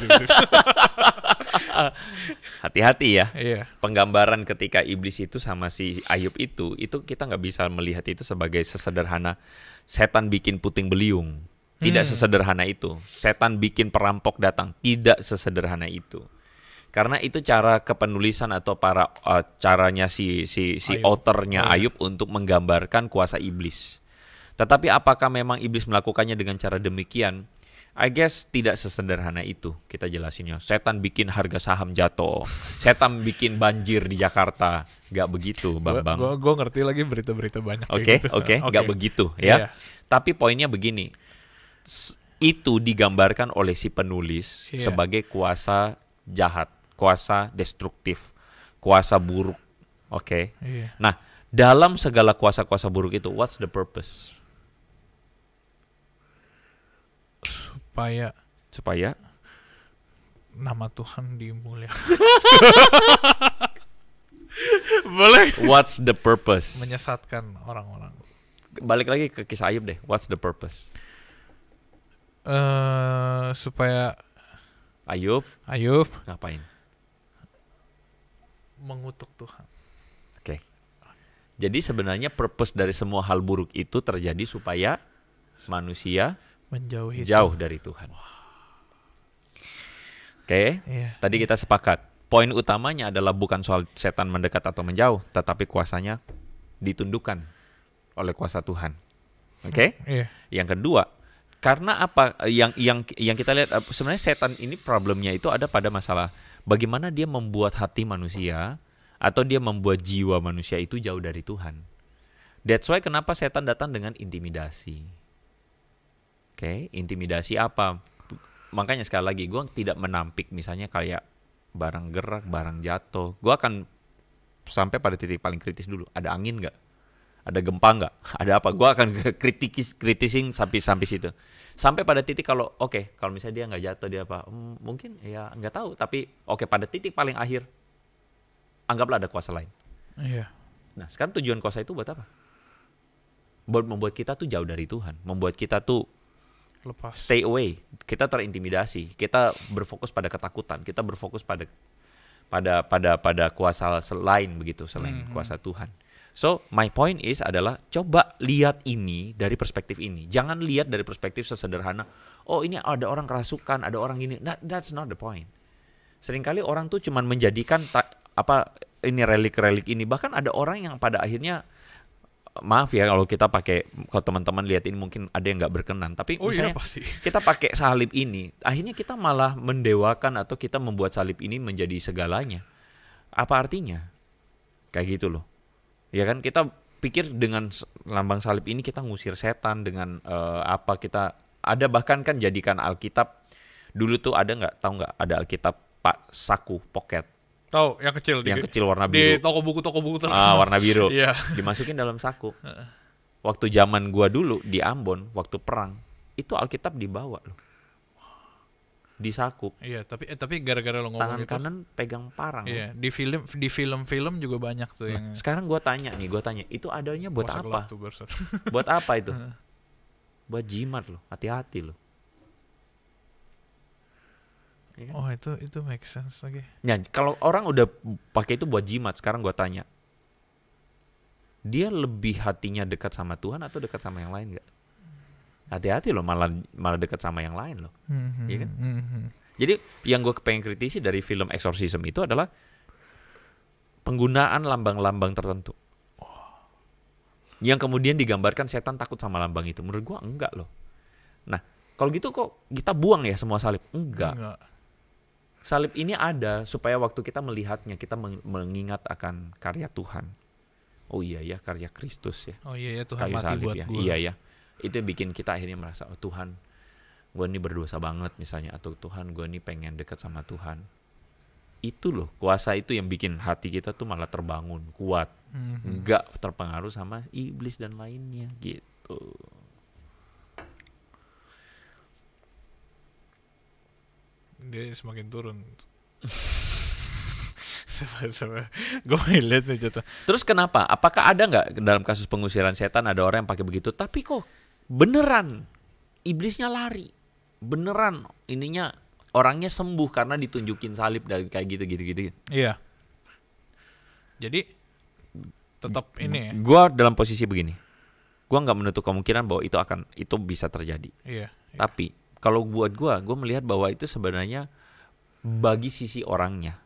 Hati-hati ya. Iya. Penggambaran ketika iblis itu sama si Ayub itu kita nggak bisa melihat itu sebagai sesederhana setan bikin puting beliung. Tidak sesederhana itu. Setan bikin perampok datang, tidak sesederhana itu. Karena itu cara kepenulisan atau para caranya si authornya Ayub untuk menggambarkan kuasa iblis. Tetapi apakah memang iblis melakukannya dengan cara demikian? I guess tidak sesederhana itu kita jelasinnya. Setan bikin harga saham jatuh, setan bikin banjir di Jakarta, nggak begitu, Bambang. Gue ngerti lagi berita-berita banyak. Oke, nggak begitu ya. Yeah. Tapi poinnya begini. Itu digambarkan oleh si penulis sebagai kuasa jahat, kuasa destruktif, kuasa buruk. Oke. Nah, dalam segala kuasa-kuasa buruk itu, what's the purpose? Supaya nama Tuhan dimuliakan. Boleh. What's the purpose? Menyesatkan orang-orang. Balik lagi ke kisah Ayub deh. What's the purpose? Supaya Ayub ngapain? Mengutuk Tuhan. Oke. Jadi sebenarnya purpose dari semua hal buruk itu terjadi supaya manusia menjauhi dari Tuhan. Wow. Oke. Tadi kita sepakat. Poin utamanya adalah bukan soal setan mendekat atau menjauh, tetapi kuasanya ditundukkan oleh kuasa Tuhan. Oke. Yang kedua, karena apa yang kita lihat sebenarnya setan ini problemnya itu ada pada masalah bagaimana dia membuat hati manusia atau dia membuat jiwa manusia itu jauh dari Tuhan. That's why kenapa setan datang dengan intimidasi. Oke, intimidasi apa? Makanya sekali lagi gue tidak menampik misalnya kayak barang gerak, barang jatuh. Gue akan sampai pada titik paling kritis dulu. Ada angin nggak? Ada gempa nggak? Ada apa? Gue akan kritisin sampai situ. Sampai pada titik kalau oke, kalau misalnya dia nggak jatuh, dia apa? Mungkin ya nggak tahu. Tapi oke, pada titik paling akhir, anggaplah ada kuasa lain. Iya. Nah sekarang tujuan kuasa itu buat apa? Buat membuat kita tuh jauh dari Tuhan. Membuat kita tuh lepas. Stay away. Kita terintimidasi. Kita berfokus pada ketakutan. Kita berfokus pada kuasa lain begitu, selain kuasa Tuhan. So, my point is adalah coba lihat ini dari perspektif ini. Jangan lihat dari perspektif sesederhana, oh ini ada orang kerasukan, ada orang gini. That's not the point. Seringkali orang tuh cuman menjadikan ini relik-relik ini. Bahkan ada orang yang pada akhirnya, maaf ya kalau kita pakai, kalau teman-teman lihat ini mungkin ada yang nggak berkenan, tapi misalnya kita pakai salib ini, akhirnya kita malah mendewakan atau kita membuat salib ini menjadi segalanya. Apa artinya? Kayak gitu loh. Ya kan, kita pikir dengan lambang salib ini kita ngusir setan, dengan apa kita ada, bahkan kan jadikan Alkitab dulu tuh ada, nggak tahu nggak, ada Alkitab Pak saku pocket. Tahu yang kecil, yang kecil warna biru. Di toko buku, toko buku terkenal. Ah, warna biru. Iya. Dimasukin dalam saku. Waktu zaman gua dulu di Ambon, waktu perang, itu Alkitab dibawa loh. Di saku. Iya, tapi gara-gara lo ngomong tangan itu, kanan pegang parang. Iya, di film, di film-film juga banyak tuh yang. Sekarang gua tanya nih, itu adanya buat apa? Buat apa itu? Buat jimat loh, hati-hati loh. Ya. Oh, itu make sense lagi. Ya, kalau orang udah pakai itu buat jimat, sekarang gua tanya, dia lebih hatinya dekat sama Tuhan atau dekat sama yang lain nggak? Hati-hati loh, malah dekat sama yang lain loh, ya kan? Jadi yang gue pengen kritisi dari film Exorcism itu adalah penggunaan lambang-lambang tertentu. Yang kemudian digambarkan setan takut sama lambang itu. Menurut gue enggak loh. Nah, kalau gitu kok kita buang ya semua salib? Enggak. Salib ini ada supaya waktu kita melihatnya, kita mengingat akan karya Tuhan. Oh iya ya, karya Kristus ya. Oh iya ya, Tuhan mati buat gue. Iya ya. Itu bikin kita akhirnya merasa, oh Tuhan gue ini berdosa banget misalnya, atau Tuhan gue ini pengen dekat sama Tuhan. Itu loh, kuasa itu yang bikin hati kita tuh malah terbangun, kuat. Enggak terpengaruh sama iblis dan lainnya gitu. Dia semakin turun. Gue lihat nih jatuh. Terus kenapa? Apakah ada nggak dalam kasus pengusiran setan ada orang yang pakai begitu? Tapi kok beneran iblisnya lari, beneran ininya orangnya sembuh karena ditunjukin salib dan kayak gitu. Iya. Jadi tetap ini. Ya? Gue dalam posisi begini, gue nggak menutup kemungkinan bahwa itu bisa terjadi. Iya. Tapi kalau buat gue melihat bahwa itu sebenarnya bagi sisi orangnya.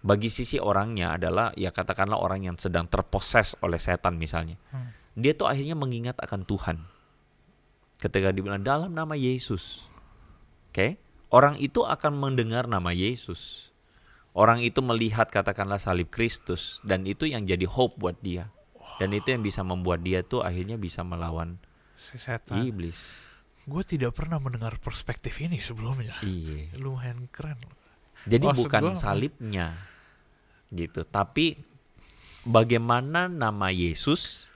Bagi sisi orangnya adalah, ya katakanlah orang yang sedang terposes oleh setan misalnya. Dia tuh akhirnya mengingat akan Tuhan. Ketika dibilang dalam nama Yesus. Oke? Orang itu akan mendengar nama Yesus. Orang itu melihat katakanlah salib Kristus. Dan itu yang jadi hope buat dia. Dan itu yang bisa membuat dia tuh akhirnya bisa melawan setan, iblis. Gue tidak pernah mendengar perspektif ini sebelumnya. Iya. Lumayan keren. Jadi bukan salibnya. Gitu, tapi bagaimana nama Yesus,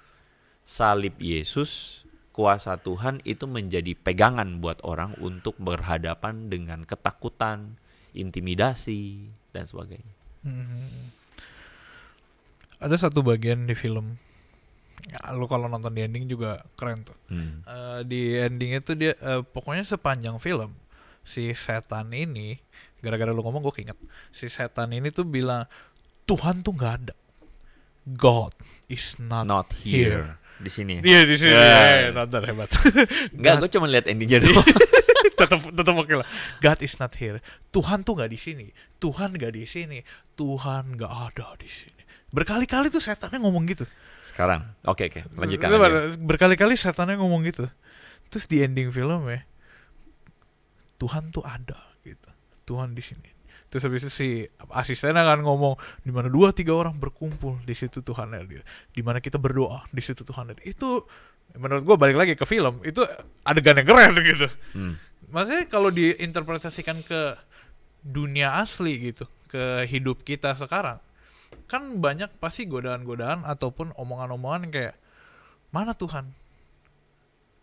salib Yesus, kuasa Tuhan itu menjadi pegangan buat orang untuk berhadapan dengan ketakutan, intimidasi dan sebagainya. Ada satu bagian di film, ya, lu kalau nonton di ending juga keren tuh. Di endingnya tuh dia pokoknya sepanjang film si setan ini, gara-gara lu ngomong gue keinget, si setan ini tuh bilang Tuhan tuh nggak ada, God is not here. Di sini. Iya, di sini. Nonton hebat. Enggak, gue cuma lihat endingnya doang. tetap oke lah. God is not here. Tuhan tuh nggak di sini. Tuhan nggak di sini. Tuhan nggak ada di sini. Berkali-kali tuh setannya ngomong gitu. Sekarang, oke, lanjutkan. Berkali-kali setannya ngomong gitu. Terus di ending film ya, Tuhan tuh ada gitu. Tuhan di sini. Terus habis itu si asisten akan ngomong, di mana 2-3 orang berkumpul, di situ Tuhan hadir. Di mana kita berdoa, di situ Tuhan hadir. Itu menurut gua balik lagi ke film, itu adegan yang keren gitu. Maksudnya kalau diinterpretasikan ke dunia asli gitu, ke hidup kita sekarang, kan banyak pasti godaan-godaan ataupun omongan-omongan kayak, mana Tuhan?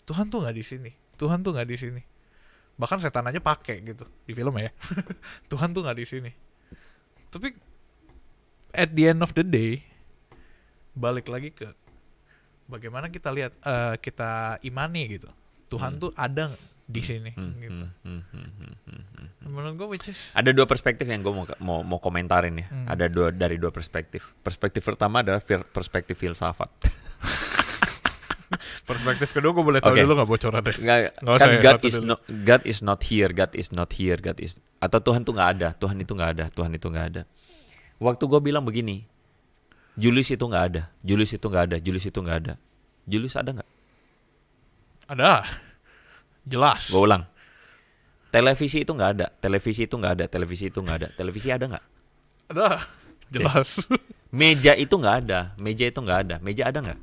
Tuhan tuh nggak di sini. Tuhan tuh nggak di sini. Bahkan setan aja pakai gitu di film ya. Tuhan tuh nggak di sini. Tapi at the end of the day balik lagi ke bagaimana kita lihat, kita imani gitu. Tuhan tuh ada di sini. Gitu. Menurut gue which is ada dua perspektif yang gue mau komentarin ya. Ada dua perspektif. Perspektif pertama adalah perspektif filsafat. Perspektif kedua gue boleh tahu dulu nggak bocoran deh? Kan God is not here, God is not here, God is, atau Tuhan tuh nggak ada, Tuhan itu nggak ada, Tuhan itu nggak ada. Waktu gue bilang begini, Julius itu nggak ada, Julius itu nggak ada, Julius itu nggak ada. Julius ada nggak? Ada, jelas. Gue ulang, televisi itu nggak ada, televisi itu nggak ada, televisi itu nggak ada, televisi ada nggak? Ada, jelas. Okay. Meja itu nggak ada, meja itu nggak ada, meja ada nggak?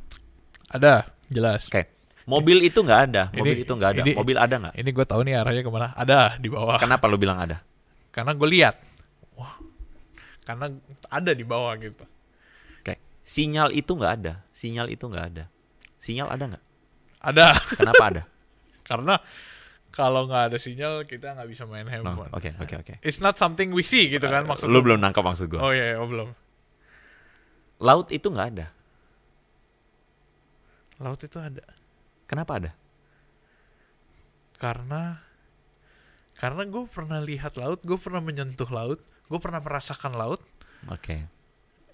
Ada, jelas. Oke. Okay. Mobil itu nggak ada, mobil ini, itu nggak ada, ini, mobil ada nggak? Ini gue tahu nih arahnya kemana. Ada di bawah. Kenapa lo bilang ada? Karena gue lihat, wah, karena ada di bawah gitu. Oke, sinyal itu nggak ada, sinyal itu nggak ada, sinyal ada nggak? Ada. Kenapa ada? Karena kalau nggak ada sinyal kita nggak bisa main handphone. Oke, oke, oke. It's not something we see gitu kan maksud lo? Belum nangkap maksud gue. Oh iya, yeah, belum. Laut itu nggak ada. Laut itu ada. Kenapa ada? Karena gue pernah lihat laut, gue pernah menyentuh laut, gue pernah merasakan laut. Oke. Okay.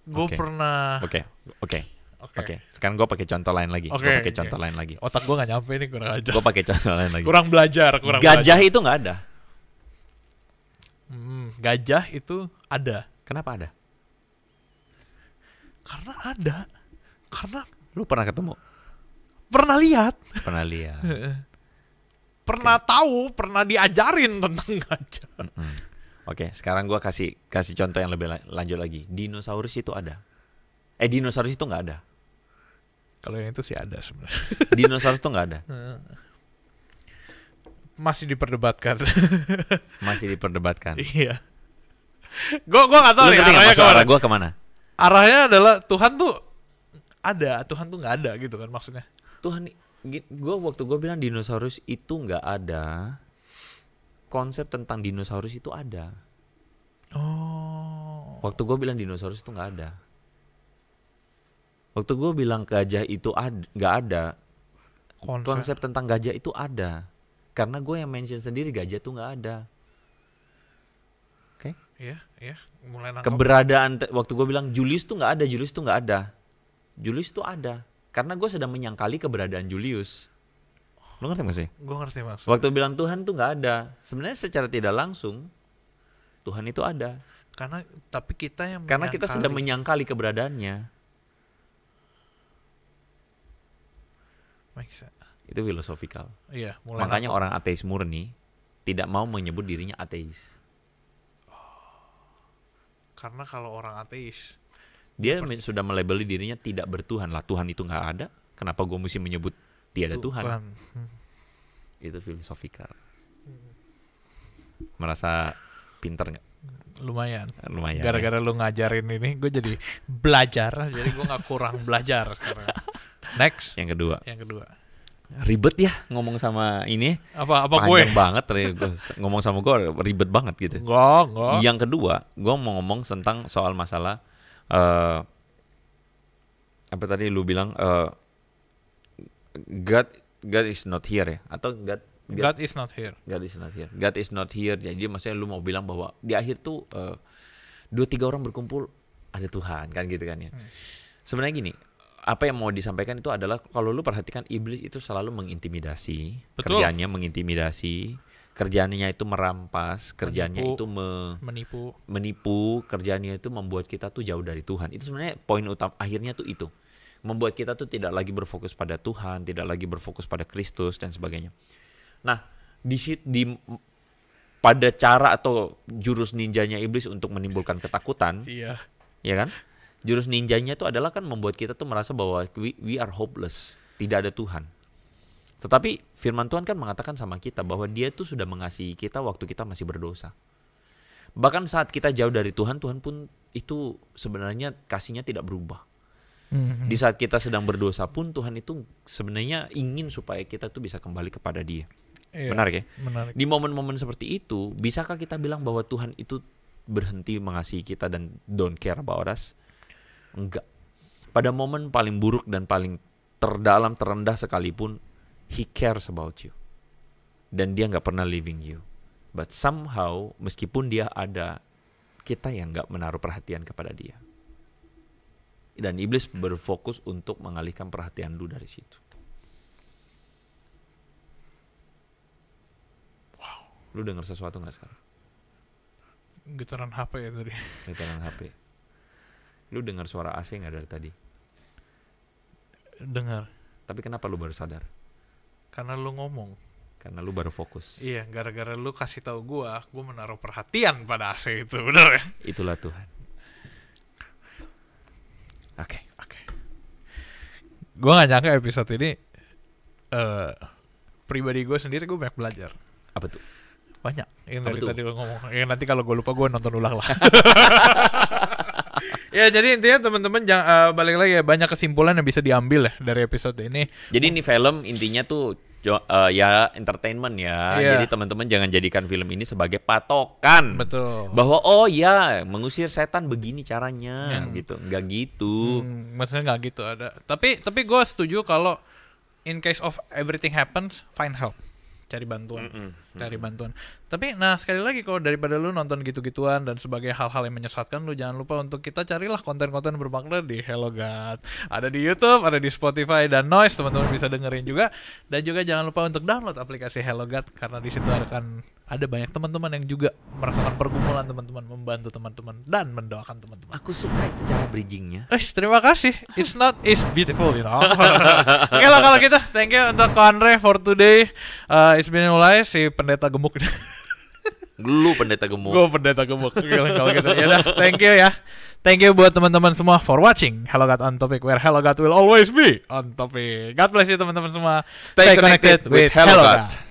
Gue pernah. Oke, oke, oke. Sekarang gue pakai contoh lain lagi. Okay, gue pakai contoh lain lagi. Otak gue nggak nyampe nih, kurang aja. Gue pakai contoh lain lagi. Kurang belajar, kurang. Gajah belajar. Itu nggak ada. Gajah itu ada. Kenapa ada? Karena ada. Karena. Lu pernah ketemu? Pernah lihat, pernah lihat, pernah tahu, pernah diajarin tentang gajah. Oke, sekarang gue kasih contoh yang lebih lanjut lagi. Dinosaurus itu ada. Dinosaurus itu nggak ada. Kalau yang itu sih ada sebenarnya. Dinosaurus itu nggak ada. Masih diperdebatkan. Masih diperdebatkan. Iya. Gue nggak tahu nih arahnya kemana. Arah gue kemana? Arahnya adalah Tuhan tuh ada, Tuhan tuh nggak ada gitu kan maksudnya. Tuhan, gue waktu gue bilang dinosaurus itu nggak ada, konsep tentang dinosaurus itu ada. Oh. Waktu gue bilang dinosaurus itu nggak ada. Waktu gue bilang gajah itu nggak ada, konsep tentang gajah itu ada. Karena gue yang mention sendiri gajah tuh nggak ada. Oke? Okay? Iya, iya. Mulai nangkep. Keberadaan waktu gue bilang Julius tuh nggak ada, Julius tuh nggak ada, Julius tuh ada. Karena gue sedang menyangkali keberadaan Julius. Lo ngerti gak sih? Gue ngerti maksudnya. Waktu bilang Tuhan tuh gak ada, sebenarnya secara tidak langsung Tuhan itu ada. Karena tapi kita yang menyangkali. Karena kita sedang menyangkali keberadaannya. Itu filosofikal. Iya, mulai. Makanya orang ateis murni tidak mau menyebut dirinya ateis. Karena kalau orang ateis, dia sudah melabeli dirinya tidak bertuhan. Lah Tuhan itu nggak ada, kenapa gue mesti menyebut tiada Tuhan? Tuhan. Itu filosofikal. Merasa pinter nggak? Lumayan. Lumayan. Gara-gara lu ngajarin ini, gue jadi belajar. Jadi gue nggak kurang belajar sekarang. Next. Yang kedua. Yang kedua. Ribet ya ngomong sama ini. Apa panjang gue? Banget. Ngomong sama gue ribet banget gitu. Enggak. Yang kedua, gue mau ngomong tentang soal masalah. Apa tadi lu bilang God is not here ya, atau God is not here, God is not here, God is not here. Jadi maksudnya lu mau bilang bahwa di akhir tuh 2-3 orang berkumpul ada Tuhan kan gitu kan ya. Sebenarnya gini, apa yang mau disampaikan itu adalah kalau lu perhatikan iblis itu selalu mengintimidasi. Betul. Kerjaannya mengintimidasi. Kerjaannya itu merampas, kerjaannya menipu, itu menipu, kerjaannya itu membuat kita tuh jauh dari Tuhan. Itu sebenarnya poin utama akhirnya tuh itu. Membuat kita tuh tidak lagi berfokus pada Tuhan, tidak lagi berfokus pada Kristus dan sebagainya. Nah, pada cara atau jurus ninjanya iblis untuk menimbulkan ketakutan, iya. Ya kan? Jurus ninjanya itu adalah kan membuat kita tuh merasa bahwa we are hopeless, tidak ada Tuhan. Tetapi firman Tuhan kan mengatakan sama kita bahwa dia tuh sudah mengasihi kita waktu kita masih berdosa. Bahkan saat kita jauh dari Tuhan, Tuhan pun itu sebenarnya kasihnya tidak berubah. Di saat kita sedang berdosa pun Tuhan itu sebenarnya ingin supaya kita tuh bisa kembali kepada dia. Iya, benar ya? Menarik. Di momen-momen seperti itu, bisakah kita bilang bahwa Tuhan itu berhenti mengasihi kita dan don't care about us? Enggak. Pada momen paling buruk dan paling terdalam, terendah sekalipun, He cares about you. Dan dia nggak pernah leaving you. But somehow, meskipun dia ada, kita yang nggak menaruh perhatian kepada dia. Dan iblis berfokus untuk mengalihkan perhatian lu dari situ. Wow. Lu dengar sesuatu nggak sekarang? Getaran HP ya tadi. Getaran HP. Lu dengar suara AC nggak dari tadi? Dengar. Tapi kenapa lu baru sadar? Karena lu ngomong. Karena lu baru fokus. Iya, gara-gara lu kasih tahu gue menaruh perhatian pada AC itu, bener ya? Itulah Tuhan. Oke, oke. Gue nggak nyangka episode ini pribadi gue sendiri gue banyak belajar. Apa tuh? Banyak. Yang dari tadi lu ngomong. Yang nanti kalau gue lupa gue nonton ulang lah. Ya, jadi intinya teman-teman balik lagi ya, banyak kesimpulan yang bisa diambil ya dari episode ini. Jadi ini film intinya tuh ya entertainment ya. Yeah. Jadi teman-teman jangan jadikan film ini sebagai patokan. Betul. Bahwa oh ya mengusir setan begini caranya gitu. Enggak gitu. Maksudnya enggak gitu ada. Tapi gue setuju kalau in case of everything happens, find help. Cari bantuan, cari bantuan. Tapi nah sekali lagi kalau daripada lu nonton gitu-gituan dan sebagai hal-hal yang menyesatkan, lu jangan lupa untuk kita carilah konten-konten bermakna di HelloGod. Ada di YouTube, ada di Spotify dan Noise, teman-teman bisa dengerin juga. Dan juga jangan lupa untuk download aplikasi HelloGod karena di situ akan ada banyak teman-teman yang juga merasakan pergumulan teman-teman, membantu teman-teman dan mendoakan teman-teman. Aku suka itu cara bridgingnya. Terima kasih. It's not is beautiful, you know. Oke lah kalau gitu, thank you untuk Andre for today. It's been Ulay, si pendeta gemuk. Lu pendeta gemuk. Gue pendeta gemuk. Kalau gitu ya, thank you ya. Thank you buat teman-teman semua for watching HelloGod on Topic, where HelloGod will always be on topic. God bless you teman-teman semua. Stay connected with HelloGod.